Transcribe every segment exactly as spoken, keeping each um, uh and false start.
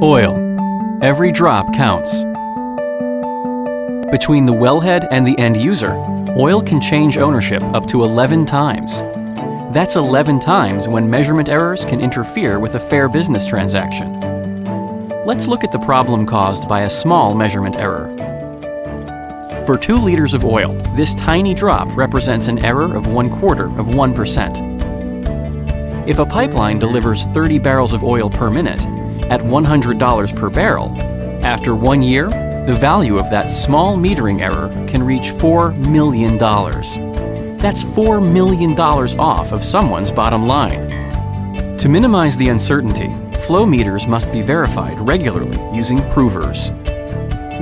Oil. Every drop counts. Between the wellhead and the end user, oil can change ownership up to eleven times. That's eleven times when measurement errors can interfere with a fair business transaction. Let's look at the problem caused by a small measurement error. For two liters of oil, this tiny drop represents an error of one quarter of one percent. If a pipeline delivers thirty barrels of oil per minute, at one hundred dollars per barrel, after one year, the value of that small metering error can reach four million dollars. That's four million dollars off of someone's bottom line. To minimize the uncertainty, flow meters must be verified regularly using provers.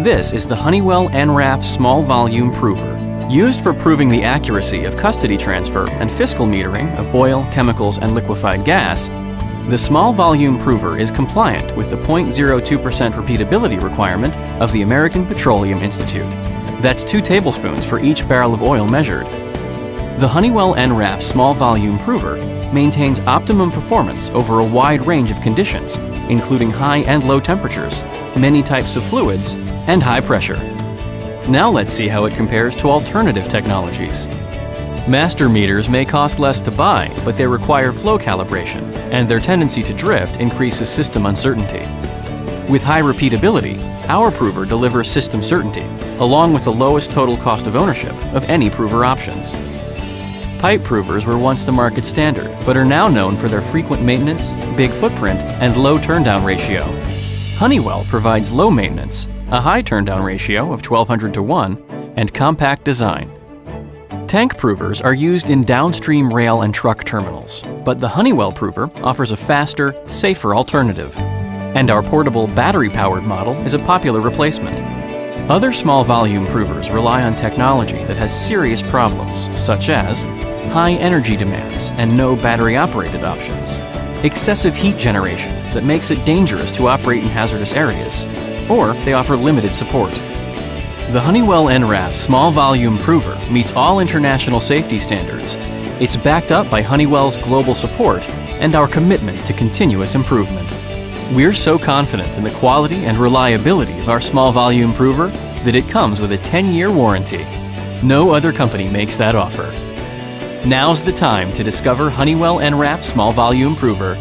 This is the Honeywell Enraf Small Volume Prover, used for proving the accuracy of custody transfer and fiscal metering of oil, chemicals, and liquefied gas. The Small Volume Prover is compliant with the zero point zero two percent repeatability requirement of the American Petroleum Institute. That's two tablespoons for each barrel of oil measured. The Honeywell Enraf Small Volume Prover maintains optimum performance over a wide range of conditions, including high and low temperatures, many types of fluids, and high pressure. Now let's see how it compares to alternative technologies. Master meters may cost less to buy, but they require flow calibration, and their tendency to drift increases system uncertainty. With high repeatability, our prover delivers system certainty, along with the lowest total cost of ownership of any prover options. Pipe provers were once the market standard, but are now known for their frequent maintenance, big footprint, and low turndown ratio. Honeywell provides low maintenance, a high turndown ratio of twelve hundred to one, and compact design. Tank provers are used in downstream rail and truck terminals, but the Honeywell Prover offers a faster, safer alternative, and our portable battery-powered model is a popular replacement. Other small-volume provers rely on technology that has serious problems, such as high energy demands and no battery-operated options, excessive heat generation that makes it dangerous to operate in hazardous areas, or they offer limited support. The Honeywell Enraf Small Volume Prover meets all international safety standards. It's backed up by Honeywell's global support and our commitment to continuous improvement. We're so confident in the quality and reliability of our Small Volume Prover that it comes with a ten-year warranty. No other company makes that offer. Now's the time to discover Honeywell Enraf Small Volume Prover,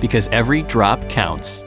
because every drop counts.